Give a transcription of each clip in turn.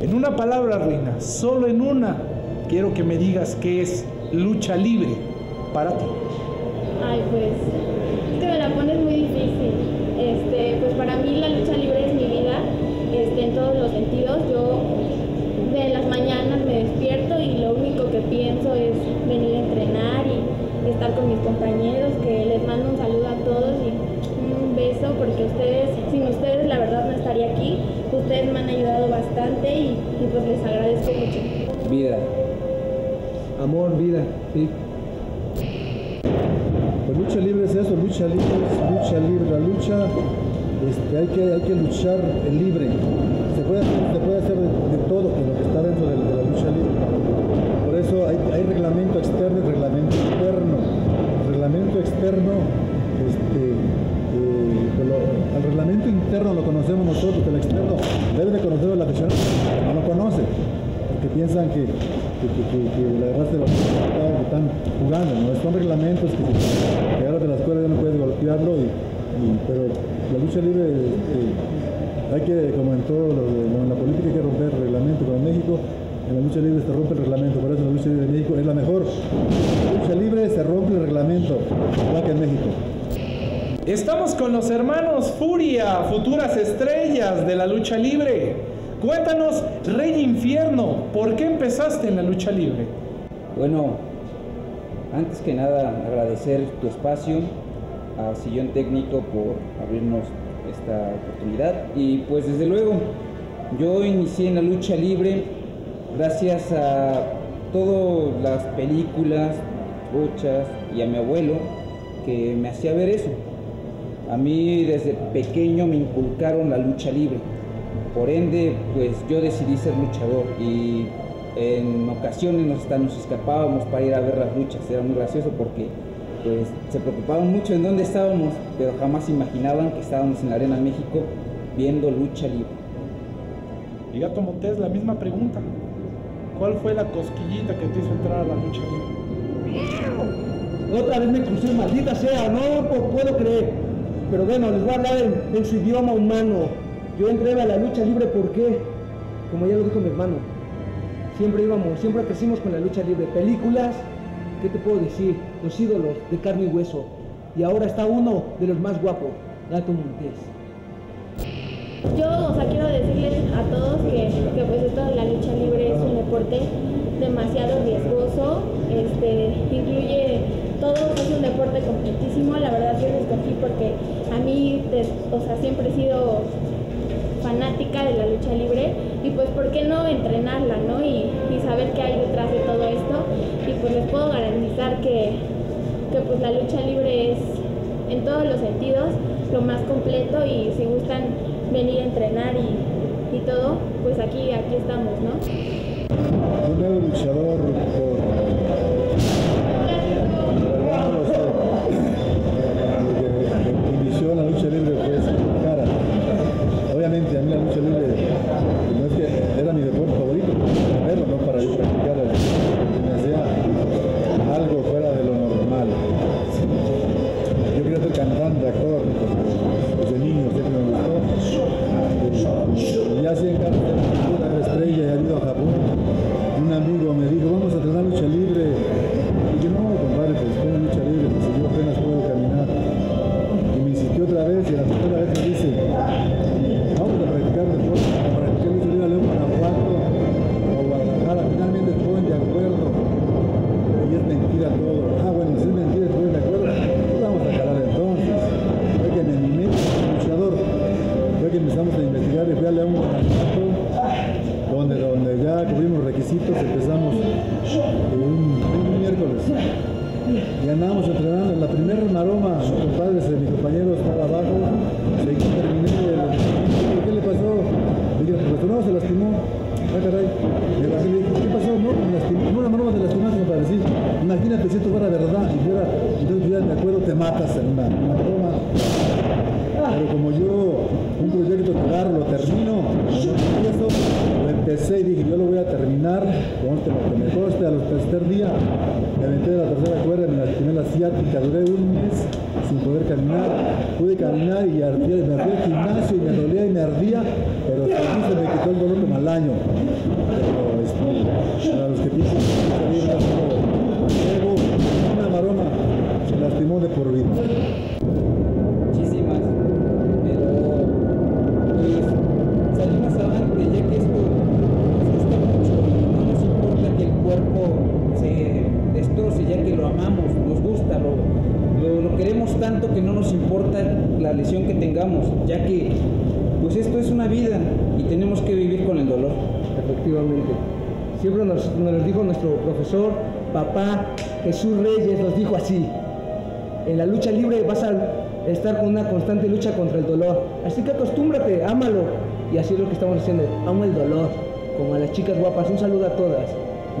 En una palabra, Reina, solo en una, quiero que me digas qué es lucha libre para ti. Ay, pues, es que me la pones muy difícil. Pues para mí la lucha libre es mi vida, en todos los sentidos. Yo de las mañanas me despierto y lo único que pienso es venir a entrenar y estar con mis compañeros, que les mando un saludo a todos y un beso, porque ustedes, sin ustedes la verdad no estaría aquí. Ustedes me han ayudado bastante y pues les agradezco mucho. Vida. Amor, vida, sí. Pues lucha libre es eso, lucha libre es lucha libre. La lucha, hay que luchar libre. Se puede hacer de todo con lo que está dentro de la lucha libre. Por eso hay reglamento externo y reglamento interno. El reglamento externo, el reglamento interno lo conocemos nosotros, el externo debe de conocerlo el aficionado, no lo conoce, porque piensan que la verdad se lo están jugando, ¿no? Son reglamentos que ahora de la escuela ya no puedes golpearlo, pero la lucha libre hay que, como en todo, en la política hay que romper el reglamento, pero en México en la lucha libre se rompe el reglamento, por eso la lucha libre de México es la mejor. La lucha libre se rompe el reglamento, igual que en México. Estamos con los hermanos Furia, futuras estrellas de la lucha libre. Cuéntanos, Rey Infierno, ¿por qué empezaste en la lucha libre? Bueno, antes que nada agradecer tu espacio a Sillón Técnico por abrirnos esta oportunidad. Y pues desde luego, yo inicié en la lucha libre gracias a todas las películas, luchas y a mi abuelo que me hacía ver eso. A mí desde pequeño me inculcaron la lucha libre, por ende pues yo decidí ser luchador y en ocasiones hasta nos escapábamos para ir a ver las luchas. Era muy gracioso porque pues se preocupaban mucho en dónde estábamos, pero jamás imaginaban que estábamos en la Arena México viendo lucha libre. Y Gato Montes, la misma pregunta, ¿cuál fue la cosquillita que te hizo entrar a la lucha libre? Otra vez me crucé, maldita sea, no puedo creer. Pero bueno, les voy a hablar en su idioma humano. Yo entré a la lucha libre porque, como ya lo dijo mi hermano, siempre crecimos con la lucha libre. Películas, ¿qué te puedo decir? Los ídolos de carne y hueso. Y ahora está uno de los más guapos, Gato Montes. Yo, quiero decirles a todos que pues esto de la lucha libre es un deporte demasiado riesgoso, incluye todo, es un deporte completísimo. La verdad yo lo escogí porque a mí, siempre he sido fanática de la lucha libre y pues por qué no entrenarla, ¿no? Y saber qué hay detrás de todo esto, y pues les puedo garantizar que pues la lucha libre es en todos los sentidos lo más completo, y si gustan venir a entrenar y todo, pues aquí estamos, ¿no? Un nuevo luchador inició la lucha libre, pues, cara. Obviamente, a mí la lucha libre no es que era mi deporte favorito, pero no para yo practicar, me hacía algo fuera de lo normal. Yo quería ser cantante, actor, desde niño siempre me gustó. Y hace una estrella, he ido a Japón. Un amigo me dijo, vamos a entrenar lucha libre. Y yo, no, compadre, pues tengo lucha libre, pues yo apenas puedo caminar. Y me insistió otra vez, y la primera vez me dice, vamos a practicar deporte, a practicar lucha libre, a León, Guanajuato, o Guadalajara. Finalmente estoy de acuerdo. Y es mentira todo. Ah, bueno, si es mentira, estoy de acuerdo. Vamos a calar entonces. Fue que me animé como luchador. Fue que empezamos a investigar y fui a León, Guanajuato, donde ya cubrimos requisitos. Empezamos un miércoles. Y andábamos entrenando. En la primera maroma, mi compañero estaba abajo. Seguí, terminé. ¿Qué le pasó? Le dije, pues no, se lastimó. Ah, caray. Le dije, ¿qué pasó? No, me lastimó. Una maroma te lastimaste, me parecí. Imagínate si esto fuera verdad. Y yo entonces, me acuerdo, te matas en una maroma. Pero como yo, un proyecto claro, lo termino, lo empecé y dije yo lo voy a terminar, conste lo que me coste. A los tercer día me aventé de la tercera cuerda, me lastimé la ciática, duré un mes sin poder caminar, pude caminar y ardía, me fui al gimnasio y me dolía y me ardía, pero se me quitó el dolor como al año. Pero para los que piensan que una maroma se lastimó de por vida. Tanto que no nos importa la lesión que tengamos, ya que pues esto es una vida y tenemos que vivir con el dolor. Efectivamente, siempre nos dijo nuestro profesor, papá Jesús Reyes, nos dijo así: en la lucha libre vas a estar con una constante lucha contra el dolor, así que acostúmbrate, ámalo. Y así es lo que estamos haciendo, amo el dolor, como a las chicas guapas. Un saludo a todas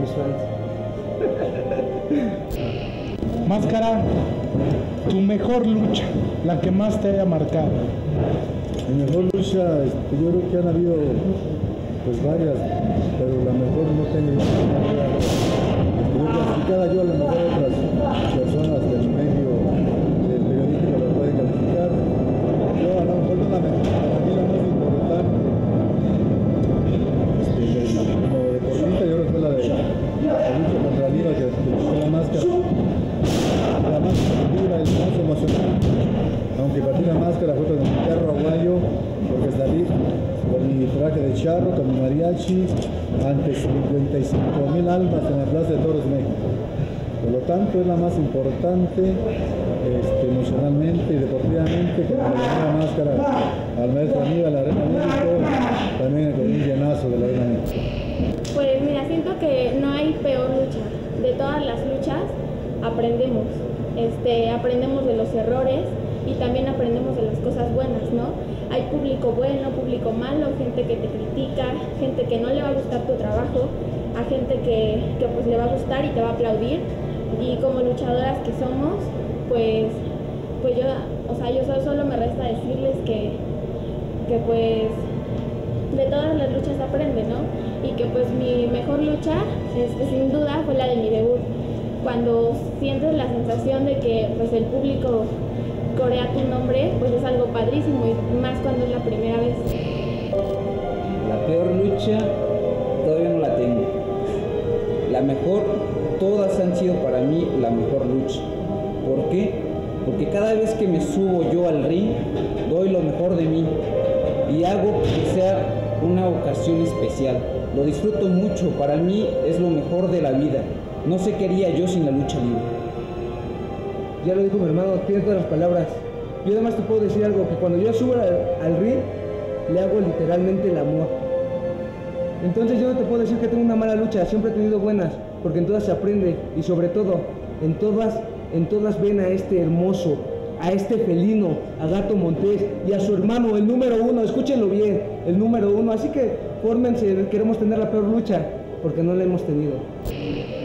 mis fans. Máscara, tu mejor lucha, la que más te haya marcado. Mi mejor lucha, yo creo que han habido pues varias, pero la mejor no tengo calificada yo. A lo mejor otras personas del medio del periodístico las pueden calificar. Yo a lo mejor la mejor más importante como deportista, yo creo que fue la de la lucha contra Lima, que fue la máscara, la más dura y más emocionante. Aunque partí la máscara fue con mi perro aguayo, porque salí con mi traje de charro, con mi mariachi, ante 55,000 almas en la Plaza de Toros, México. Por lo tanto, es la más importante emocionalmente y deportivamente, como le gané la máscara al maestro Aníbal, la Arena México, también con un llenazo de la Arena México. Pues mira, siento que no hay peor lucha. De todas las luchas aprendemos, aprendemos de los errores y también aprendemos de las cosas buenas, ¿no? Hay público bueno, público malo, gente que te critica, gente que no le va a gustar tu trabajo, a gente que pues le va a gustar y te va a aplaudir. Y como luchadoras que somos, pues yo, o sea, yo solo me resta decirles que pues de todas las luchas aprende, ¿no? Y que pues mi mejor lucha, sin duda, fue la de mi debut. Cuando sientes la sensación de que pues el público corea tu nombre, pues es algo padrísimo, y más cuando es la primera vez. La peor lucha todavía no la tengo. La mejor, todas han sido para mí la mejor lucha. ¿Por qué? Porque cada vez que me subo yo al ring, doy lo mejor de mí y hago que sea una ocasión especial. Lo disfruto mucho, para mí es lo mejor de la vida. No sé qué haría yo sin la lucha libre. Ya lo dijo mi hermano, tienes todas las palabras. Yo además te puedo decir algo, que cuando yo subo al ring, le hago literalmente el amor. Entonces yo no te puedo decir que tengo una mala lucha, siempre he tenido buenas, porque en todas se aprende, y sobre todo, en todas ven a este hermoso, a este felino, a Gato Montes, y a su hermano, el número 1, escúchenlo bien, el número 1. Así que, fórmense, queremos tener la peor lucha, porque no la hemos tenido.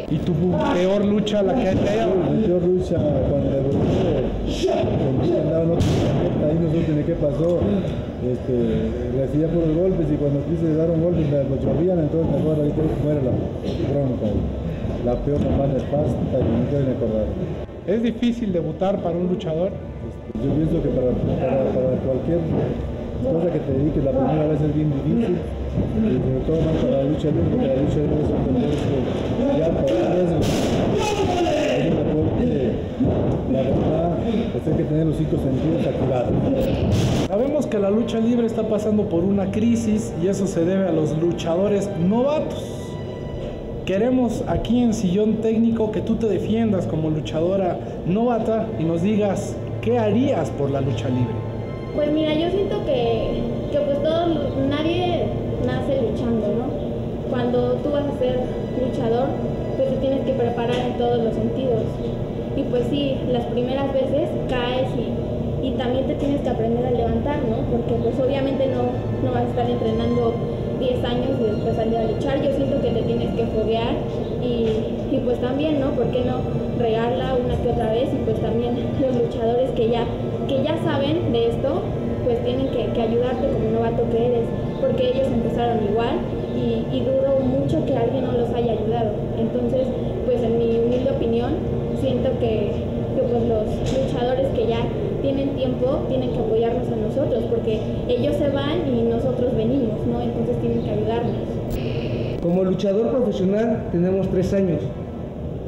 ¿Y tu peor lucha, la que te haya? Mi peor lucha, cuando devolví, andaba en otra tarjeta, ahí no sé de qué pasó, recibía puros golpes, y cuando quise dar un golpe me lo chorrían, entonces me acuerdo, ahí creo que muere la bronca. La peor mamá de pasta, y nunca me acordaba. ¿Es difícil debutar para un luchador? Yo pienso que para cualquier cosa que te dediques, la primera vez es bien difícil. Sobre todo más para la lucha libre, porque la lucha libre es un contexto ya por riesgo. Es un deporte, la verdad, pues hay que tener los 5 sentidos activados. Sabemos que la lucha libre está pasando por una crisis y eso se debe a los luchadores novatos. Queremos aquí en Sillón Técnico que tú te defiendas como luchadora novata y nos digas qué harías por la lucha libre. Pues mira, yo siento que pues nadie nace luchando, ¿no? Cuando tú vas a ser luchador, pues te tienes que preparar en todos los sentidos. Y pues sí, las primeras veces caes y también te tienes que aprender a levantar, ¿no? Porque pues obviamente no vas a estar entrenando 10 años y después salir a luchar. Yo siento que te tienes que foguear, y pues también, ¿no? ¿Por qué no regarla una que otra vez? Y pues también los luchadores que ya saben de esto, pues tienen que ayudarte como novato que eres, porque ellos empezaron igual y dudo mucho que alguien no los haya ayudado. Entonces, pues en mi humilde opinión, siento que pues los luchadores que ya tienen tiempo tienen que apoyarnos a nosotros, porque ellos se van y nosotros venimos, ¿no? Entonces tienen que ayudarnos. Como luchador profesional tenemos 3 años,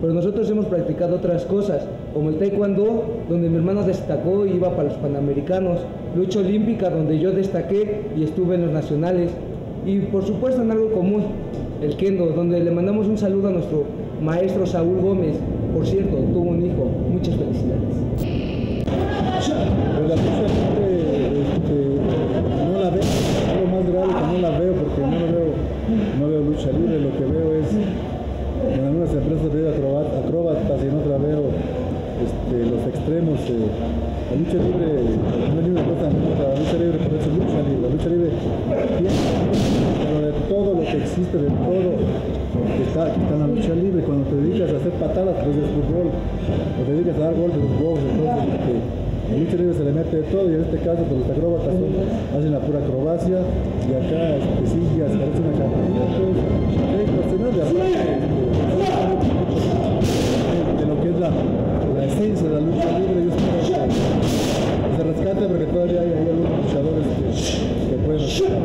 pero nosotros hemos practicado otras cosas, como el taekwondo, donde mi hermano destacó y iba para los Panamericanos, lucha olímpica, donde yo destaqué y estuve en los nacionales, y por supuesto en algo común, el kendo, donde le mandamos un saludo a nuestro maestro Saúl Gómez. Por cierto, tuvo un hijo, muchas felicidades. Relativamente no la veo, es lo más grave que no la veo, porque no veo lucha libre. Lo que veo es en algunas empresas veo acróbatas y en otras veo los extremos. La lucha libre no es libre, la lucha libre por eso es lucha libre. La lucha libre pero de todo lo que existe, de todo que está en la lucha libre. Cuando te dedicas a hacer patadas, pues es fútbol, o te dedicas a dar golpes, es box. Entonces la lucha libre se le mete de todo, y en este caso pues, los acróbatas hacen la pura acrobacia, y acá sí, ya se hace una campanilla, pues es cuestionar de hablar de lo que es la esencia de la lucha libre. Yo espero que se rescate, porque todavía hay algunos luchadores que pueden rescatar.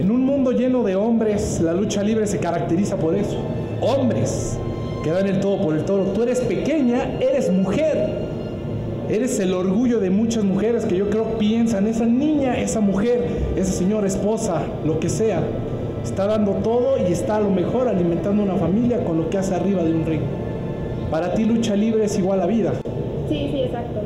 En un mundo lleno de hombres, la lucha libre se caracteriza por eso. Hombres que dan el todo por el todo. Tú eres pequeña, eres mujer. Eres el orgullo de muchas mujeres que yo creo piensan, esa niña, esa mujer, esa señora, esposa, lo que sea, está dando todo y está a lo mejor alimentando una familia con lo que hace arriba de un ring. Para ti lucha libre es igual a vida. Sí, sí, exacto.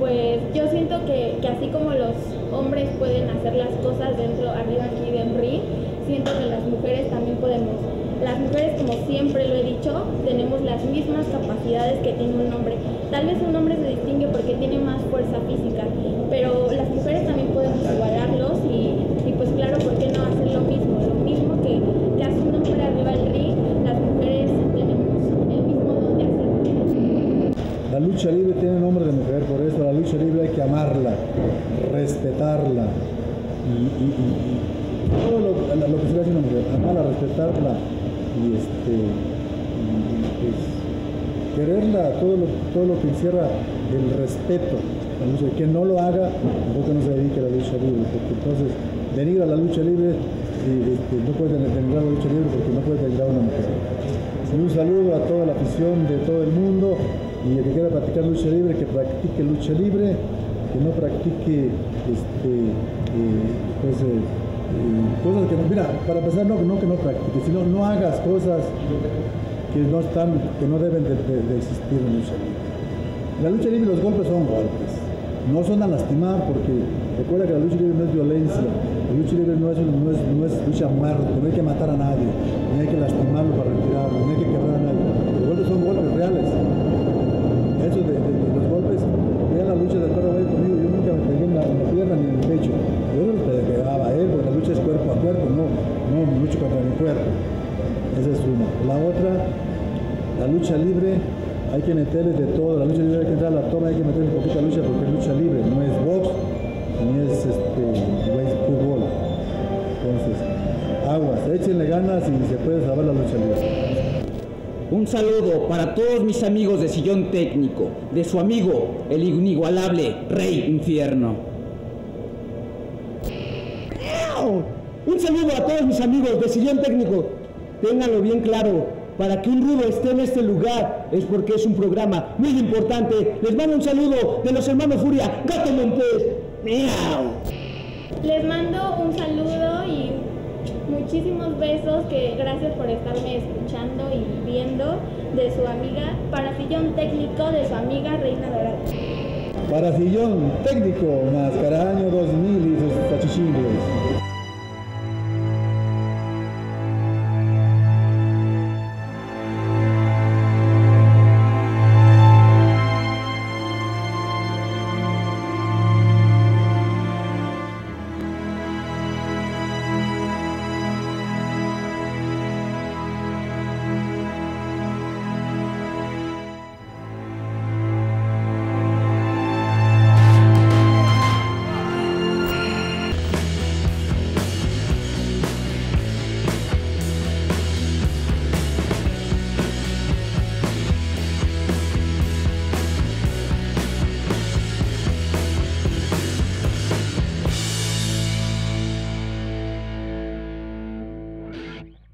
Pues yo siento que así como los hombres pueden hacer las cosas dentro, arriba aquí de un ring, siento que las mujeres también podemos. Las mujeres, como siempre lo he dicho, tenemos las mismas capacidades que tiene un hombre. Tal vez un hombre se distingue porque tiene más fuerza física, pero las mujeres también podemos igualarlos y pues claro, ¿por qué no hacer lo mismo? Lo mismo que hace un hombre arriba del ring, las mujeres tenemos el mismo don de hacerlo. La lucha libre tiene nombre de mujer, por eso la lucha libre hay que amarla, respetarla y todo lo que se le hace a una mujer, amarla, respetarla y quererla, todo lo que encierra el respeto. Que no lo haga, entonces no se dedique a la lucha libre, porque entonces denigra la lucha libre y no puede denigrar la lucha libre porque no puede denigrar a una mujer. Un saludo a toda la afición de todo el mundo, y el que quiera practicar lucha libre, que practique lucha libre, que no practique cosas que no, mira, para empezar no practiques, sino no hagas cosas que no deben de existir en lucha libre. En la lucha libre los golpes son golpes, no son a lastimar, porque recuerda que la lucha libre no es violencia, la lucha libre no es lucha a muerte, no hay que matar a nadie, ni hay que lastimarlo para retirarlo, no hay que quebrar a nadie. Los golpes son golpes reales. Eso de los golpes, vean la lucha del Perro Aguayo conmigo, yo nunca me pegué en la pierna ni en el pecho. Yo no le pegaba a él, porque la lucha es cuerpo a cuerpo, no lucho contra mi cuerpo. Esa es una. La otra, la lucha libre, hay que meterle de todo. La lucha libre hay que entrar a la toma, hay que meterle poquita lucha, porque es lucha libre, no es box, ni es fútbol. Entonces, aguas, échenle ganas y se puede salvar la lucha libre. Un saludo para todos mis amigos de Sillón Técnico, de su amigo, el inigualable Rey Infierno. Un saludo a todos mis amigos de Sillón Técnico. Ténganlo bien claro, para que un rudo esté en este lugar es porque es un programa muy importante. Les mando un saludo de los hermanos Furia, Gato Montes. Les mando un saludo y muchísimos besos, que gracias por estarme escuchando y viendo, de su amiga, para Sillón Técnico, de su amiga Reina Dorada. Para Sillón Técnico, Máscara Año 2000 y sus cachichingos.